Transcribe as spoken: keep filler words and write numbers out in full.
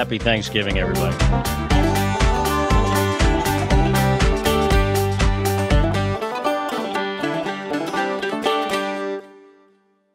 Happy Thanksgiving, everybody.